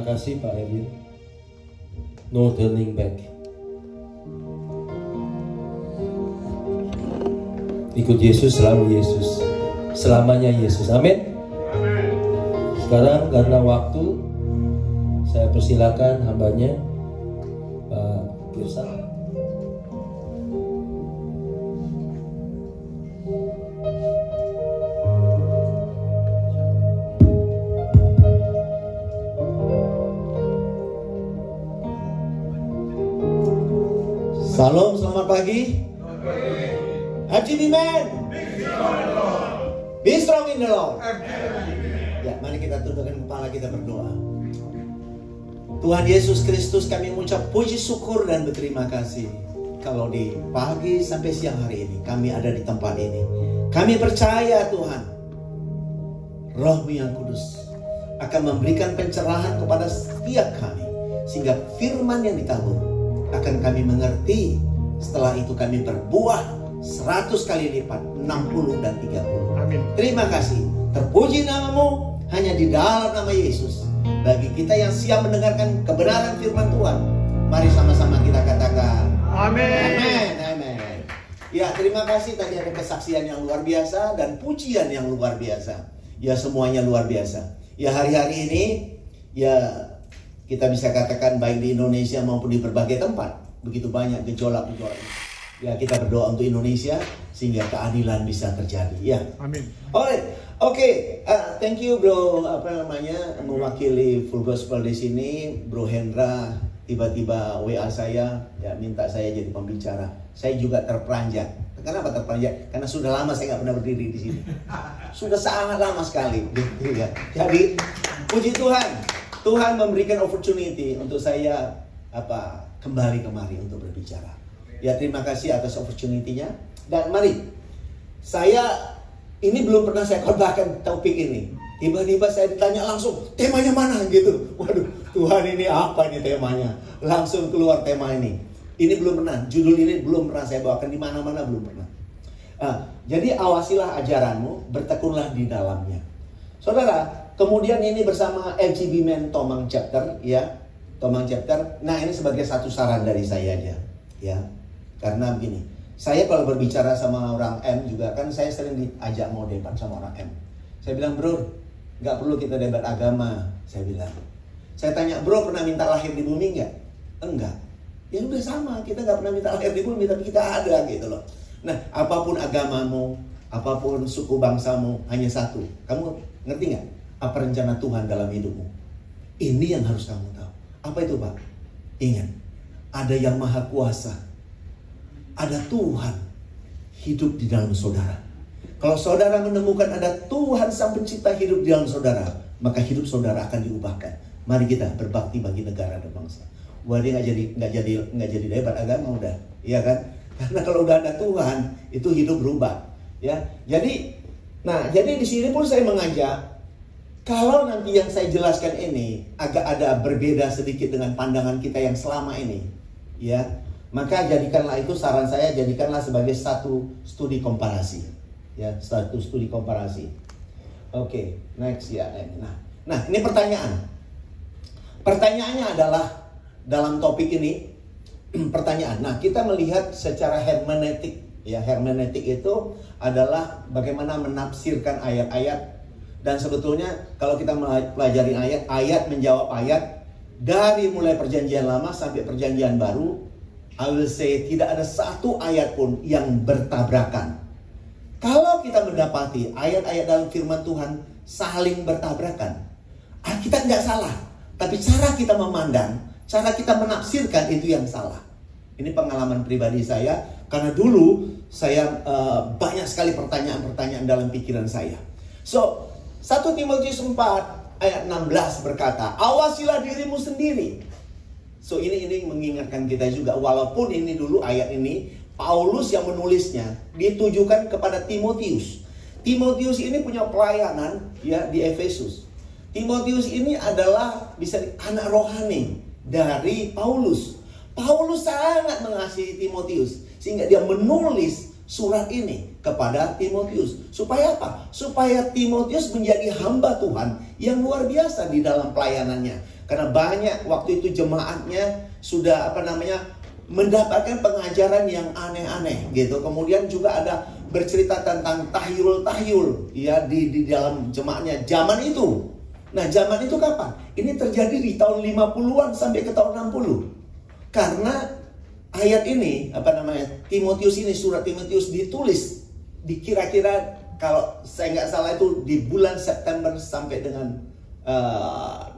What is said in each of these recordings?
Terima kasih Pak Emil. No turning back. Ikut Yesus, selalu Yesus, selamanya Yesus. Amin. Sekarang karena waktu, saya persilakan hambanya Pak Girsang. Salam, selamat pagi. Achievement. Be strong in the Lord. Ya, mari kita tundukkan kepala kita berdoa. Tuhan Yesus Kristus, kami mengucap puji syukur dan berterima kasih. Kalau di pagi sampai siang hari ini kami ada di tempat ini. Kami percaya Tuhan, Roh-Mu yang kudus akan memberikan pencerahan kepada setiap kami, sehingga firman yang ditabur akan kami mengerti. Setelah itu kami berbuah 100 kali lipat, 60 dan 30. Amin. Terima kasih. Terpuji namamu hanya di dalam nama Yesus. Bagi kita yang siap mendengarkan kebenaran firman Tuhan, mari sama-sama kita katakan amin. Amin. Amin. Ya, terima kasih. Tadi ada kesaksian yang luar biasa dan pujian yang luar biasa. Ya, semuanya luar biasa. Ya, hari-hari ini ya kita bisa katakan baik di Indonesia maupun di berbagai tempat, begitu banyak gejolak-gejolak. Ya, kita berdoa untuk Indonesia sehingga keadilan bisa terjadi. Ya. Amin. Alright, oke. Thank you bro, mewakili Full Gospel di sini, Bro Hendra tiba-tiba WA saya, ya minta saya jadi pembicara. Saya juga terperanjat. Kenapa terperanjat? Karena sudah lama saya nggak pernah berdiri di sini. Sudah sangat lama sekali. Ya. Jadi puji Tuhan. Tuhan memberikan opportunity untuk saya kembali kemari untuk berbicara. Ya, terima kasih atas opportunity-nya. Dan mari, saya ini belum pernah saya khotbahkan topik ini. Tiba-tiba saya ditanya langsung, temanya mana gitu. Waduh, Tuhan ini apa ini temanya? Langsung keluar tema ini. Ini belum pernah, judul ini belum pernah saya bawakan di mana-mana, belum pernah. Jadi awasilah ajaranmu, bertekunlah di dalamnya. Saudara, kemudian ini bersama FGBMFI Tomang Chapter, ya. Tomang Chapter. Nah, ini sebagai satu saran dari saya aja, ya. Karena begini, saya kalau berbicara sama orang M juga kan, saya sering diajak mau debat sama orang M. Saya bilang, bro, nggak perlu kita debat agama. Saya bilang, saya tanya, bro, pernah minta lahir di bumi nggak? Enggak. Ya udah sama, kita nggak pernah minta lahir di bumi, tapi kita ada gitu loh. Nah, apapun agamamu, apapun suku bangsamu, hanya satu. Kamu ngerti nggak? Apa rencana Tuhan dalam hidupmu? Ini yang harus kamu tahu. Apa itu, Pak? Ingat, ada yang maha kuasa. Ada Tuhan hidup di dalam saudara. Kalau saudara menemukan ada Tuhan sang pencipta hidup di dalam saudara, maka hidup saudara akan diubahkan. Mari kita berbakti bagi negara dan bangsa. Wah, dia nggak jadi debat agama udah, iya kan? Karena kalau udah ada Tuhan, itu hidup berubah, ya. Jadi, nah, jadi di sini pun saya mengajak. Kalau nanti yang saya jelaskan ini agak ada berbeda sedikit dengan pandangan kita yang selama ini, ya, maka jadikanlah itu saran saya, jadikanlah sebagai satu studi komparasi, ya, satu studi komparasi. Oke, next ya. Nah, ini pertanyaan. Pertanyaannya adalah dalam topik ini pertanyaan. Nah, kita melihat secara hermeneutik, ya, hermeneutik itu adalah bagaimana menafsirkan ayat-ayat. Dan sebetulnya kalau kita pelajari ayat, ayat menjawab ayat. Dari mulai perjanjian lama sampai perjanjian baru, I will say tidak ada satu ayat pun yang bertabrakan. Kalau kita mendapati ayat-ayat dalam firman Tuhan saling bertabrakan, kita nggak salah, tapi cara kita memandang, cara kita menafsirkan itu yang salah. Ini pengalaman pribadi saya, karena dulu saya banyak sekali pertanyaan-pertanyaan dalam pikiran saya. So, 1 Timotius 4 ayat 16 berkata, awasilah dirimu sendiri. So ini mengingatkan kita juga, walaupun ini dulu ayat ini Paulus yang menulisnya ditujukan kepada Timotius. Timotius ini punya pelayanan, ya, di Efesus. Timotius ini adalah bisa anak rohani dari Paulus. Paulus sangat mengasihi Timotius sehingga dia menulis surat ini kepada Timotius. Supaya apa? Supaya Timotius menjadi hamba Tuhan yang luar biasa di dalam pelayanannya. Karena banyak waktu itu jemaatnya sudah mendapatkan pengajaran yang aneh-aneh gitu. Kemudian juga ada bercerita tentang tahyul-tahyul ya di dalam jemaatnya zaman itu. Nah, zaman itu kapan? Ini terjadi di tahun 50-an sampai ke tahun 60. Karena ayat ini, Timotius ini, surat Timotius ditulis di kira-kira kalau saya nggak salah itu di bulan September sampai dengan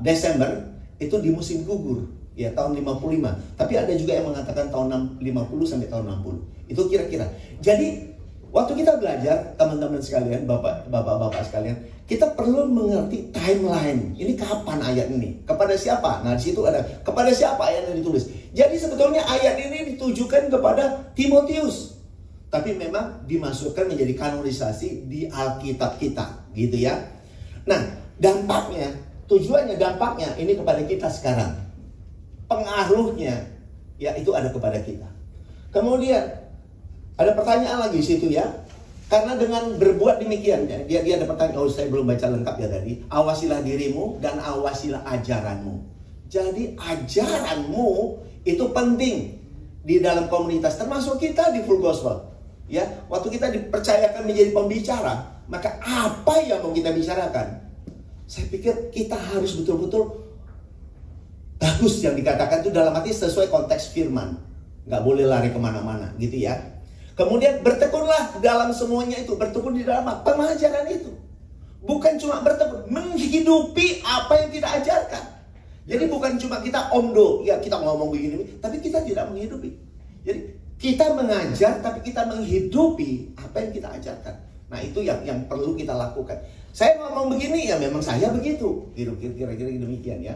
Desember, itu di musim gugur ya tahun 55. Tapi ada juga yang mengatakan tahun 50 sampai tahun 60. Itu kira-kira. Jadi waktu kita belajar, teman-teman sekalian, bapak-bapak sekalian, kita perlu mengerti timeline. Ini kapan ayat ini? Kepada siapa? Nah, di situ ada kepada siapa ayat yang ditulis. Jadi sebetulnya ayat ini ditujukan kepada Timotius. Tapi memang dimasukkan menjadi kanonisasi di Alkitab kita, gitu ya. Nah, dampaknya, tujuannya, dampaknya ini kepada kita sekarang. Pengaruhnya, ya itu ada kepada kita. Kemudian, ada pertanyaan lagi di situ ya. Karena dengan berbuat demikian, ya, dia ada pertanyaan, oh saya belum baca lengkap ya tadi. Awasilah dirimu dan awasilah ajaranmu. Jadi ajaranmu itu penting di dalam komunitas, termasuk kita di Full Gospel. Ya, waktu kita dipercayakan menjadi pembicara, maka apa yang mau kita bicarakan? Saya pikir kita harus betul-betul bagus yang dikatakan itu dalam arti sesuai konteks firman. Nggak boleh lari kemana-mana gitu ya. Kemudian bertekunlah dalam semuanya itu. Bertekun di dalam pengajaran itu. Bukan cuma bertekun, menghidupi apa yang kita ajarkan. Jadi bukan cuma kita omdo, ya kita ngomong begini, tapi kita tidak menghidupi. Jadi kita mengajar tapi kita menghidupi apa yang kita ajarkan. Nah itu yang perlu kita lakukan. Saya ngomong begini, ya memang saya begitu. Kira-kira demikian ya.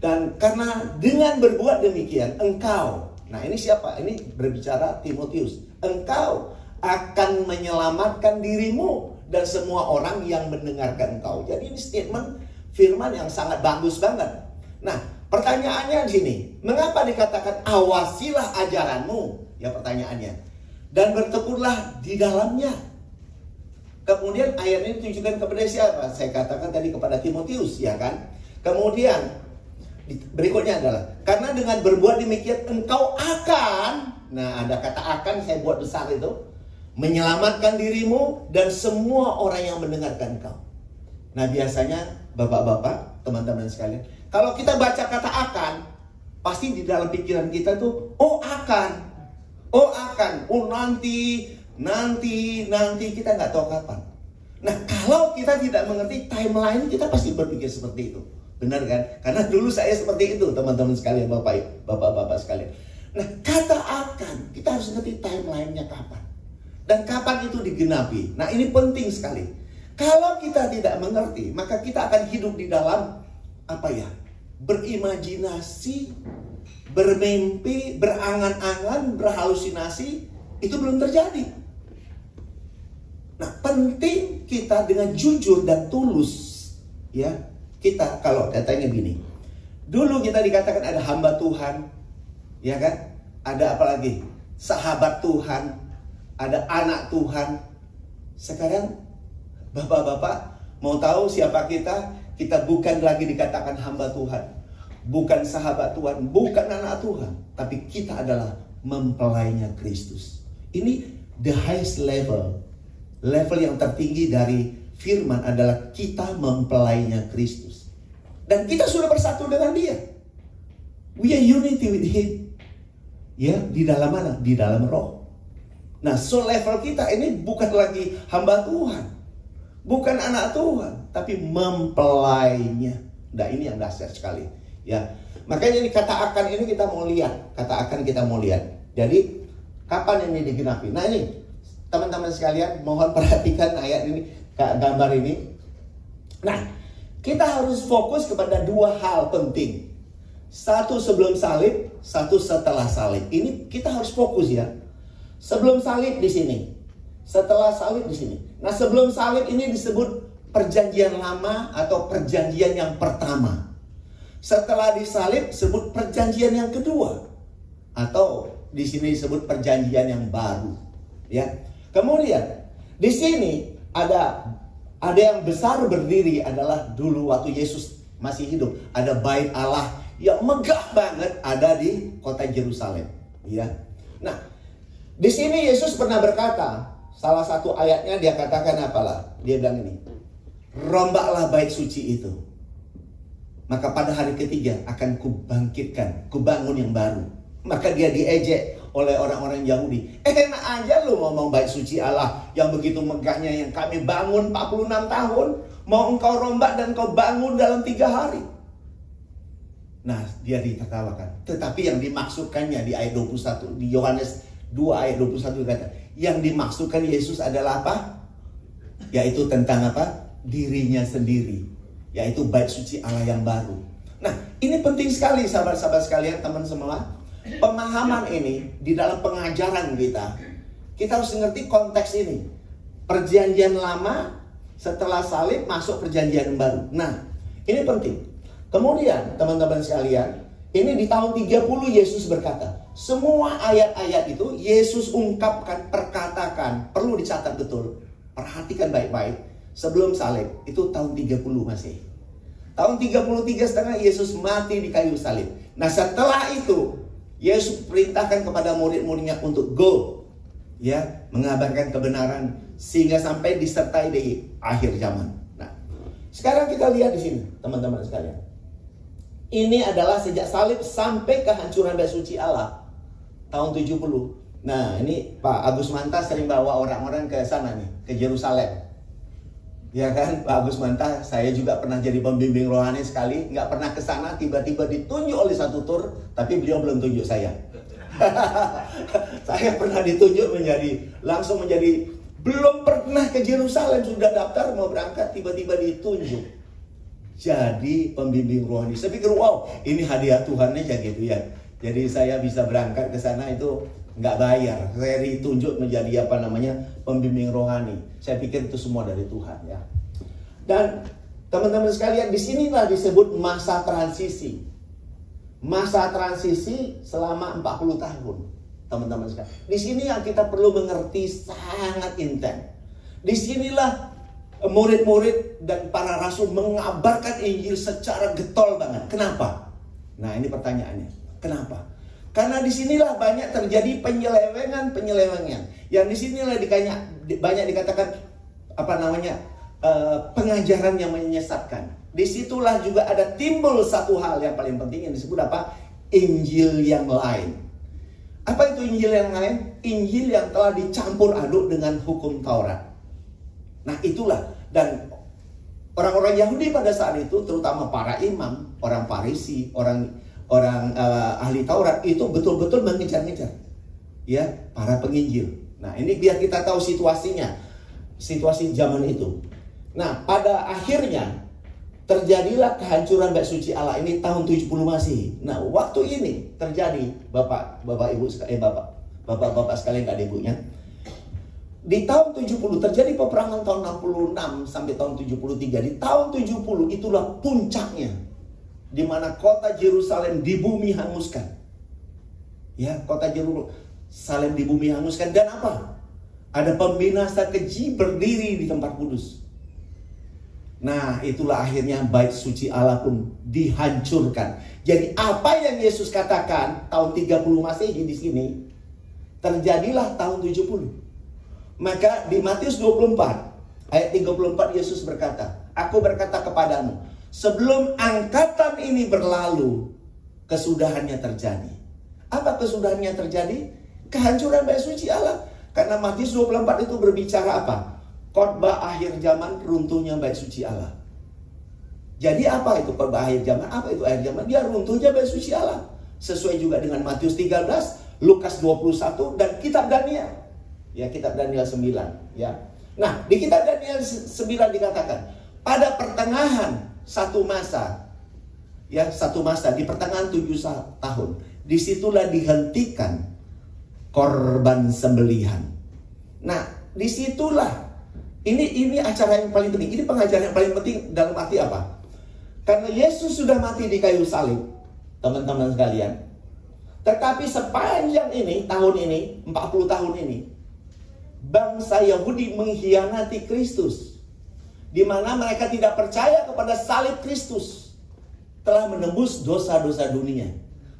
Dan karena dengan berbuat demikian, engkau. Nah ini siapa? Ini berbicara Timotius. Engkau akan menyelamatkan dirimu dan semua orang yang mendengarkan engkau. Jadi ini statement firman yang sangat bagus banget. Nah pertanyaannya di sini, mengapa dikatakan awasilah ajaranmu? Ya pertanyaannya. Dan bertekunlah di dalamnya. Kemudian ayat ini ditujukan kepada siapa? Saya katakan tadi kepada Timotius, ya kan? Kemudian berikutnya adalah karena dengan berbuat demikian engkau akan, nah ada kata akan saya buat besar itu, menyelamatkan dirimu dan semua orang yang mendengarkan engkau. Nah biasanya bapak-bapak, teman-teman sekalian, kalau kita baca kata akan, pasti di dalam pikiran kita tuh oh akan, oh nanti, kita nggak tahu kapan. Nah kalau kita tidak mengerti timeline, kita pasti berpikir seperti itu. Benar kan? Karena dulu saya seperti itu, teman-teman sekalian, bapak-bapak sekalian. Nah kata akan, kita harus ngerti timeline-nya kapan. Dan kapan itu digenapi. Nah ini penting sekali. Kalau kita tidak mengerti, maka kita akan hidup di dalam berimajinasi, bermimpi, berangan-angan, berhalusinasi. Itu belum terjadi. Nah penting kita dengan jujur dan tulus ya. Kita kalau datanya gini, dulu kita dikatakan ada hamba Tuhan, ya kan? Ada apalagi? Sahabat Tuhan, ada anak Tuhan. Sekarang bapak-bapak mau tahu siapa kita? Kita bukan lagi dikatakan hamba Tuhan, bukan sahabat Tuhan, bukan anak Tuhan, tapi kita adalah mempelainya Kristus. Ini the highest level. Level yang tertinggi dari firman adalah kita mempelainya Kristus. Dan kita sudah bersatu dengan dia. We are unity with him. Ya, di dalam mana? Di dalam roh. Nah, so level kita ini bukan lagi hamba Tuhan. Bukan anak Tuhan. Tapi mempelainya. Nah, ini yang dahsyat sekali. Ya, makanya ini kata akan ini kita mau lihat. Kata akan kita mau lihat. Jadi, kapan ini digenapi? Nah, ini. Teman-teman sekalian, mohon perhatikan ayat ini, gambar ini. Nah, kita harus fokus kepada dua hal penting. Satu sebelum salib, satu setelah salib. Ini kita harus fokus ya. Sebelum salib di sini, setelah salib di sini. Nah, sebelum salib ini disebut perjanjian lama atau perjanjian yang pertama. Setelah disalib disebut perjanjian yang kedua. Atau di sini disebut perjanjian yang baru. Ya. Kemudian di sini ada yang besar berdiri adalah dulu waktu Yesus masih hidup. Ada bait Allah yang megah banget ada di kota Yerusalem, ya. Nah, di sini Yesus pernah berkata, salah satu ayatnya dia katakan apalah? Dia bilang ini, rombaklah bait suci itu, maka pada hari ketiga akan kubangkitkan, kubangun yang baru. Maka dia diejek oleh orang-orang Yahudi. Enak aja lu ngomong bait suci Allah yang begitu megahnya yang kami bangun 46 tahun. Mau engkau rombak dan kau bangun dalam 3 hari. Nah, dia ditertawakan. Tetapi yang dimaksudkannya di ayat 21, di Yohanes 2 ayat 21 kata, yang dimaksudkan Yesus adalah apa? Yaitu tentang apa? Dirinya sendiri. Yaitu bait suci Allah yang baru. Nah, ini penting sekali sahabat-sahabat sekalian, teman semua. Pemahaman ini di dalam pengajaran kita, kita harus ngerti konteks ini. Perjanjian lama setelah salib masuk perjanjian baru. Nah, ini penting. Kemudian teman-teman sekalian, ini di tahun 30 Yesus berkata. Semua ayat-ayat itu Yesus ungkapkan, perkatakan. Perlu dicatat betul. Perhatikan baik-baik. Sebelum salib itu tahun 30 masih. Tahun 33,5 Yesus mati di kayu salib. Nah, setelah itu Yesus perintahkan kepada murid-muridnya untuk go, ya, mengabarkan kebenaran sehingga sampai disertai di akhir zaman. Nah, sekarang kita lihat di sini, teman-teman sekalian. Ini adalah sejak salib sampai kehancuran bait suci Allah tahun 70. Nah, ini Pak Agus Manta sering bawa orang-orang ke sana nih, ke Yerusalem. Ya kan, Pak Agus Manta, saya juga pernah jadi pembimbing rohani sekali, nggak pernah ke sana, tiba-tiba ditunjuk oleh satu tur, tapi beliau belum tunjuk saya. Saya pernah ditunjuk langsung menjadi belum pernah ke Yerusalem, sudah daftar mau berangkat, tiba-tiba ditunjuk jadi pembimbing rohani. Saya pikir, wow, ini hadiah Tuhan aja gitu ya. Jadi saya bisa berangkat ke sana itu nggak bayar, saya ditunjuk menjadi pembimbing rohani. Saya pikir itu semua dari Tuhan, ya. Dan teman-teman sekalian, disinilah disebut masa transisi. Masa transisi selama 40 tahun, teman-teman sekalian. Di sini yang kita perlu mengerti sangat intens. Disinilah murid-murid dan para rasul mengabarkan Injil secara getol banget. Kenapa? Nah, ini pertanyaannya. Kenapa? Karena disinilah banyak terjadi penyelewengan-penyelewengan. Yang disinilah banyak dikatakan pengajaran yang menyesatkan. Disitulah juga ada timbul satu hal yang paling penting yang disebut apa? Injil yang lain. Apa itu Injil yang lain? Injil yang telah dicampur aduk dengan hukum Taurat. Nah, itulah. Dan orang-orang Yahudi pada saat itu, terutama para imam, orang Farisi, orang ahli Taurat itu betul-betul mengejar-ngejar, ya, para penginjil. Nah, ini biar kita tahu situasinya, situasi zaman itu. Nah, pada akhirnya terjadilah kehancuran bait suci Allah ini tahun 70 masih. Nah, waktu ini terjadi bapak-bapak sekalian, adik ibunya. Di tahun 70 terjadi peperangan tahun 66 sampai tahun 73. Di tahun 70 itulah puncaknya, di mana kota Yerusalem di bumi hanguskan. Ya, kota Yerusalem di bumi hanguskan. Dan apa? Ada pembinasa keji berdiri di tempat kudus. Nah, itulah akhirnya bait suci Allah pun dihancurkan. Jadi apa yang Yesus katakan tahun 30 Masehi di sini terjadilah tahun 70. Maka di Matius 24 ayat 34 Yesus berkata, "Aku berkata kepadamu, sebelum angkatan ini berlalu, kesudahannya terjadi." Apa kesudahannya terjadi? Kehancuran bait suci Allah. Karena Matius 24 itu berbicara apa? Khotbah akhir zaman, runtuhnya bait suci Allah. Jadi apa itu khotbah akhir zaman? Apa itu akhir zaman? Dia runtuhnya bait suci Allah. Sesuai juga dengan Matius 13, Lukas 21, dan kitab Daniel. Ya, kitab Daniel 9, ya. Nah, di kitab Daniel 9 dikatakan, pada pertengahan satu masa di pertengahan 7 tahun, disitulah dihentikan korban sembelihan. Nah, disitulah ini acara yang paling penting, ini pengajaran yang paling penting dalam arti apa? Karena Yesus sudah mati di kayu salib, teman-teman sekalian. Tetapi sepanjang ini, tahun ini, 40 tahun ini, bangsa Yahudi mengkhianati Kristus. Di mana mereka tidak percaya kepada salib Kristus. telah menembus dosa-dosa dunia.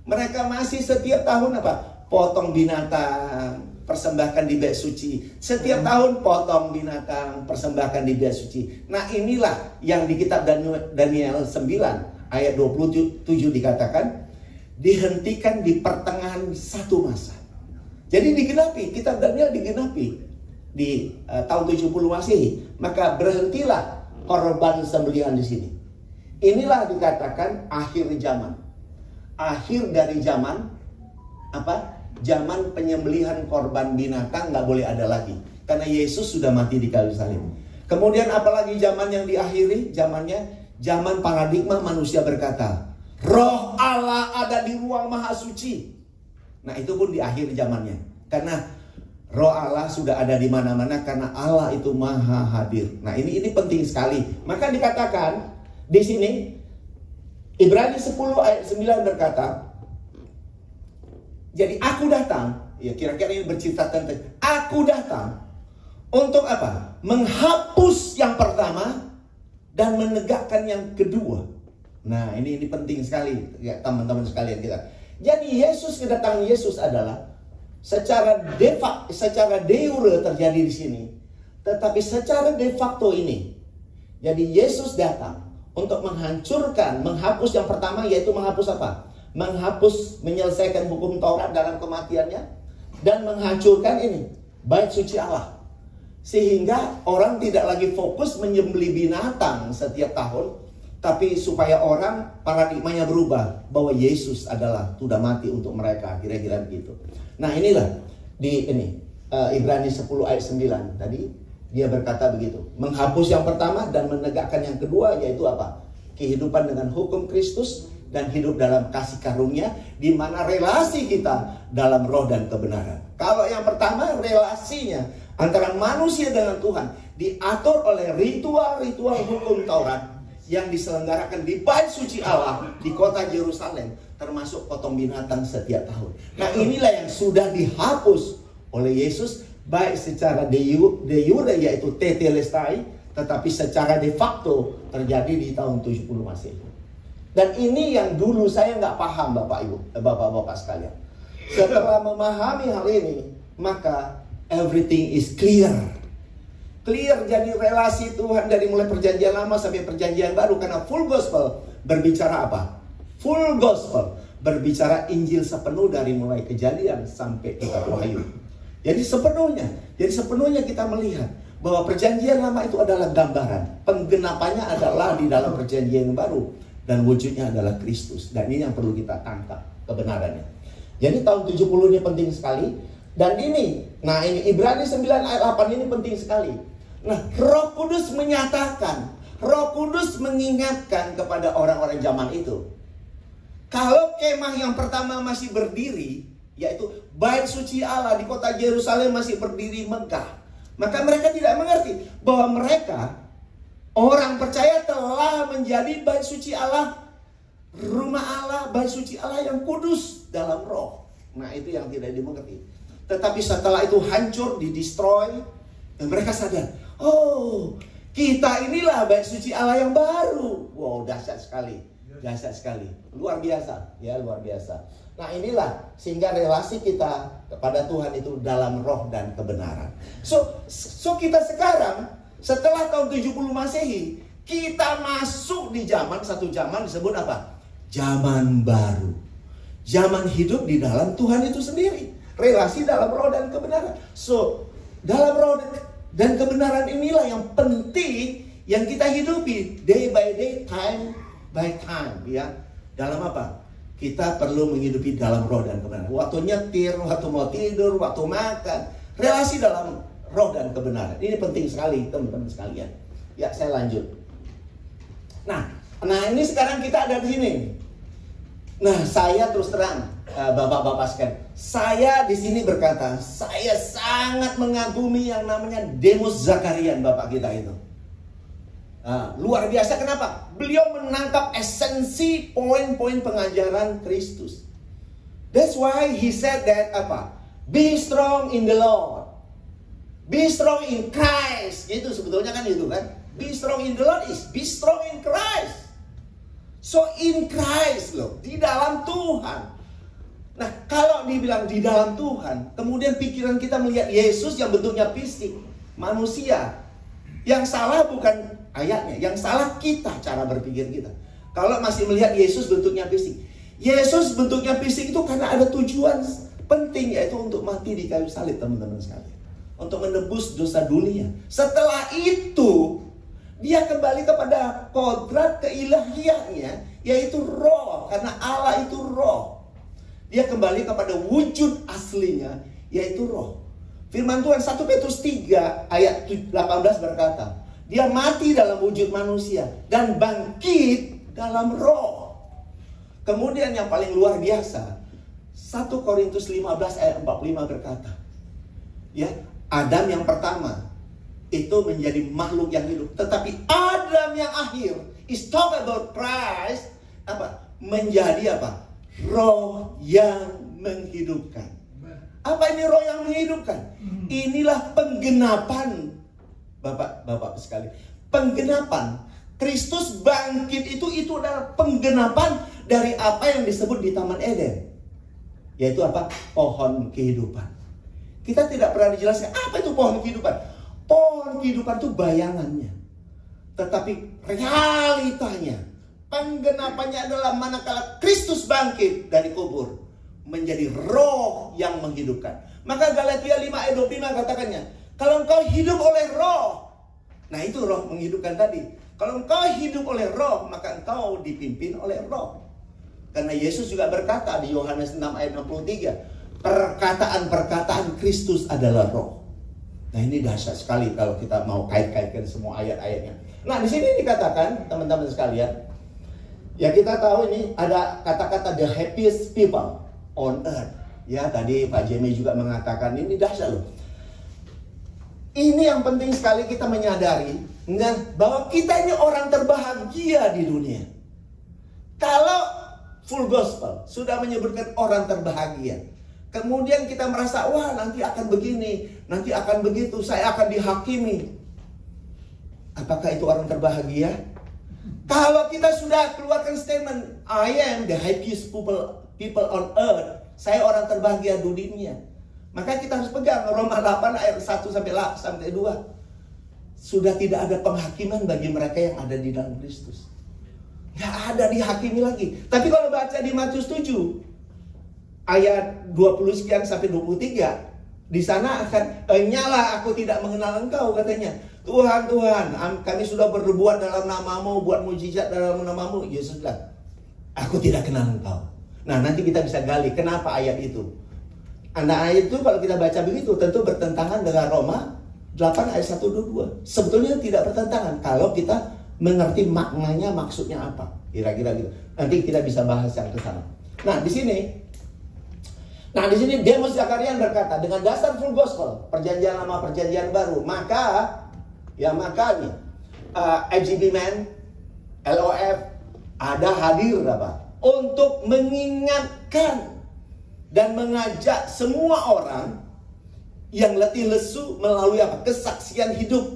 Mereka masih setiap tahun apa? Potong binatang, persembahkan di bait suci. Setiap tahun potong binatang, persembahkan di bait suci. Nah, inilah yang di kitab Daniel 9 ayat 27 dikatakan dihentikan di pertengahan satu masa. Jadi digenapi, kitab Daniel digenapi di tahun 70 Masehi. Maka berhentilah korban sembelihan di sini. Inilah dikatakan akhir zaman. Akhir dari zaman apa? Zaman penyembelihan korban binatang nggak boleh ada lagi, karena Yesus sudah mati di kayu salib. Kemudian apalagi zaman yang diakhiri, zamannya zaman paradigma manusia berkata, Roh Allah ada di ruang maha suci. Nah itu pun di akhir zamannya, karena Roh Allah sudah ada di mana-mana, karena Allah itu maha hadir. Nah ini penting sekali. Maka dikatakan di sini Ibrani 10 ayat 9 berkata, jadi aku datang, ya kira-kira ini bercerita tentang aku datang untuk apa? Menghapus yang pertama dan menegakkan yang kedua. Nah ini penting sekali ya teman-teman sekalian kita. Jadi Yesus, kedatangan Yesus adalah secara de jure terjadi di sini, tetapi secara de facto ini. Jadi Yesus datang untuk menghancurkan, menghapus yang pertama, yaitu menghapus apa? Menghapus, menyelesaikan hukum Taurat dalam kematiannya, dan menghancurkan ini bait suci Allah, sehingga orang tidak lagi fokus menyembelih binatang setiap tahun, tapi supaya orang paradigmanya berubah bahwa Yesus adalah sudah mati untuk mereka, kira-kira begitu. Nah inilah di Ibrani 10 ayat 9 tadi dia berkata begitu, menghapus yang pertama dan menegakkan yang kedua, yaitu apa? Kehidupan dengan hukum Kristus dan hidup dalam kasih karunia, di mana relasi kita dalam roh dan kebenaran. Kalau yang pertama, relasinya antara manusia dengan Tuhan diatur oleh ritual-ritual hukum Taurat yang diselenggarakan di bait suci Allah di kota Yerusalem, termasuk potong binatang setiap tahun. Nah inilah yang sudah dihapus oleh Yesus, baik secara de jure yaitu tetelestai, tetapi secara de facto terjadi di tahun 70 Masehi. Dan ini yang dulu saya nggak paham, Bapak Ibu, Bapak-bapak sekalian. Setelah memahami hal ini, maka everything is clear. Clear, jadi relasi Tuhan dari mulai perjanjian lama sampai perjanjian baru, karena full gospel berbicara apa? Full gospel berbicara Injil sepenuh dari mulai kejadian sampai kitab Wahyu. Jadi sepenuhnya, kita melihat bahwa perjanjian lama itu adalah gambaran, penggenapannya adalah di dalam perjanjian baru. Dan wujudnya adalah Kristus. Dan ini yang perlu kita tangkap kebenarannya. Jadi tahun 70 ini penting sekali. Dan ini, nah ini Ibrani 9 ayat 8 ini penting sekali. Nah Roh Kudus menyatakan, Roh Kudus mengingatkan kepada orang-orang zaman itu. Kalau kemah yang pertama masih berdiri, yaitu bait suci Allah di kota Yerusalem masih berdiri megah, maka mereka tidak mengerti bahwa mereka, orang percaya, telah menjadi bait suci Allah, rumah Allah, bait suci Allah yang kudus dalam roh. Nah itu yang tidak dimengerti. Tetapi setelah itu hancur, didestroy, dan mereka sadar, oh kita inilah bait suci Allah yang baru. Wow, dahsyat sekali, dahsyat sekali, luar biasa ya, luar biasa. Nah inilah sehingga relasi kita kepada Tuhan itu dalam roh dan kebenaran. So kita sekarang, setelah tahun 70 Masehi, kita masuk di zaman, satu zaman disebut apa? Zaman baru. Zaman hidup di dalam Tuhan itu sendiri. Relasi dalam roh dan kebenaran. So, dalam roh dan kebenaran inilah yang penting yang kita hidupi day by day, time by time, ya. Dalam apa? Kita perlu menghidupi dalam roh dan kebenaran. Waktu nyetir, waktu mau tidur, waktu makan, relasi dalam roh dan kebenaran. Ini penting sekali teman-teman sekalian. Ya, saya lanjut. Nah ini sekarang kita ada di sini. Nah, saya terus terang bapak-bapak sekalian, saya di sini berkata, saya sangat mengagumi yang namanya Demos Zakarian, bapak kita itu. Nah, luar biasa. Kenapa? Beliau menangkap esensi poin-poin pengajaran Kristus. That's why he said that apa? Be strong in the Lord. Be strong in Christ. Itu sebetulnya kan itu kan. Be strong in the Lord is be strong in Christ. So in Christ loh, di dalam Tuhan. Nah, kalau dibilang di dalam Tuhan, kemudian pikiran kita melihat Yesus yang bentuknya fisik, manusia. Yang salah bukan ayatnya, yang salah kita, cara berpikir kita. Kalau masih melihat Yesus bentuknya fisik. Yesus bentuknya fisik itu karena ada tujuan penting, yaitu untuk mati di kayu salib, teman-teman sekalian. Untuk menebus dosa dunia. Setelah itu, dia kembali kepada kodrat keilahiannya, yaitu roh, karena Allah itu roh. Dia kembali kepada wujud aslinya, yaitu roh. Firman Tuhan 1 Petrus 3 ayat 18 berkata, dia mati dalam wujud manusia dan bangkit dalam roh. Kemudian yang paling luar biasa, 1 Korintus 15 ayat 45 berkata, ya, Adam yang pertama itu menjadi makhluk yang hidup. Tetapi Adam yang akhir, is talk about Christ, apa? Menjadi apa? Roh yang menghidupkan. Apa ini roh yang menghidupkan? Inilah penggenapan, Bapak-bapak sekali. Penggenapan Kristus bangkit itu adalah penggenapan dari apa yang disebut di Taman Eden, yaitu apa? Pohon kehidupan. Kita tidak pernah dijelaskan apa itu pohon kehidupan. Pohon kehidupan itu bayangannya. Tetapi realitanya, penggenapannya adalah manakala Kristus bangkit dari kubur, menjadi roh yang menghidupkan. Maka Galatia 5 ayat 25 katakannya, kalau engkau hidup oleh roh, nah itu roh menghidupkan tadi. Kalau engkau hidup oleh roh, maka engkau dipimpin oleh roh. Karena Yesus juga berkata di Yohanes 6 ayat 63, perkataan-perkataan Kristus adalah roh. Nah ini dahsyat sekali kalau kita mau kait-kaitkan semua ayat-ayatnya. Nah di sini dikatakan teman-teman sekalian, ya kita tahu ini ada kata-kata the happiest people on earth. Ya tadi Pak Jamie juga mengatakan ini dahsyat loh. Ini yang penting sekali kita menyadari bahwa kita ini orang terbahagia di dunia. Kalau full gospel sudah menyebutkan orang terbahagia, kemudian kita merasa, wah nanti akan begini, nanti akan begitu, saya akan dihakimi. Apakah itu orang terbahagia? Kalau kita sudah keluarkan statement, I am the happiest people on earth, saya orang terbahagia dunia, maka kita harus pegang Roma 8 ayat 1-2. Sudah tidak ada penghakiman bagi mereka yang ada di dalam Kristus. Nggak ada dihakimi lagi. Tapi kalau baca di Matius 7 ayat 20 sekian sampai 23, di sana akan nyala aku tidak mengenal engkau, katanya. Tuhan, Tuhan, kami sudah berbuat dalam namamu, buat mujizat dalam namamu. Yesus bilang, aku tidak kenal engkau. Nah nanti kita bisa gali kenapa ayat itu. Nah ayat itu kalau kita baca begitu tentu bertentangan dengan Roma 8 ayat 1-2. Sebetulnya tidak bertentangan kalau kita mengerti maknanya, maksudnya apa. Kira-kira gitu. Nanti kita bisa bahas yang kesana. Nah di sini, Demos Zakarian berkata, dengan dasar full gospel, perjanjian lama, perjanjian baru, maka, ya makanya, FGB Man, LOF, ada hadir apa? Untuk mengingatkan dan mengajak semua orang yang letih lesu melalui apa? Kesaksian hidup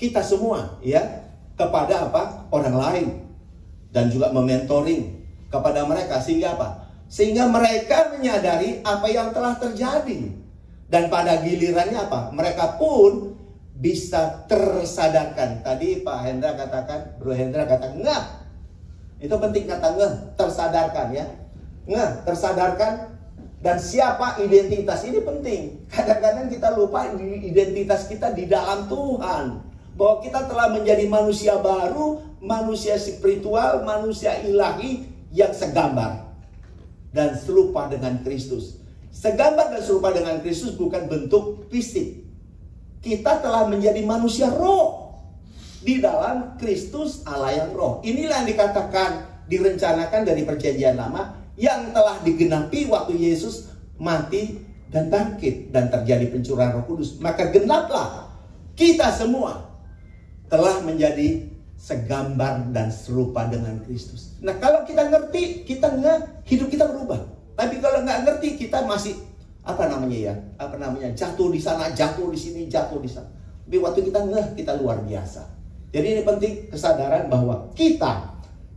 kita semua, ya, kepada apa? Orang lain, dan juga mementoring kepada mereka, sehingga apa? Sehingga mereka menyadari apa yang telah terjadi. Dan pada gilirannya apa? Mereka pun bisa tersadarkan. Tadi Bro Hendra katakan, ngeh. Itu penting kata ngeh, tersadarkan ya. Ngeh, tersadarkan. Dan siapa identitas ini penting. Kadang-kadang kita lupa identitas kita di dalam Tuhan. Bahwa kita telah menjadi manusia baru, manusia spiritual, manusia ilahi yang segambar dan serupa dengan Kristus. Segambar dan serupa dengan Kristus bukan bentuk fisik. Kita telah menjadi manusia roh di dalam Kristus Allah yang roh. Inilah yang dikatakan, direncanakan dari perjanjian lama, yang telah digenapi waktu Yesus mati dan bangkit dan terjadi pencurahan Roh Kudus. Maka genaplah kita semua telah menjadi segambar dan serupa dengan Kristus. Nah kalau kita ngerti, hidup kita berubah. Tapi kalau nggak ngerti, kita masih jatuh di sana, jatuh di sini, jatuh di sana. Tapi waktu kita ngeh, kita luar biasa. Jadi ini penting kesadaran bahwa kita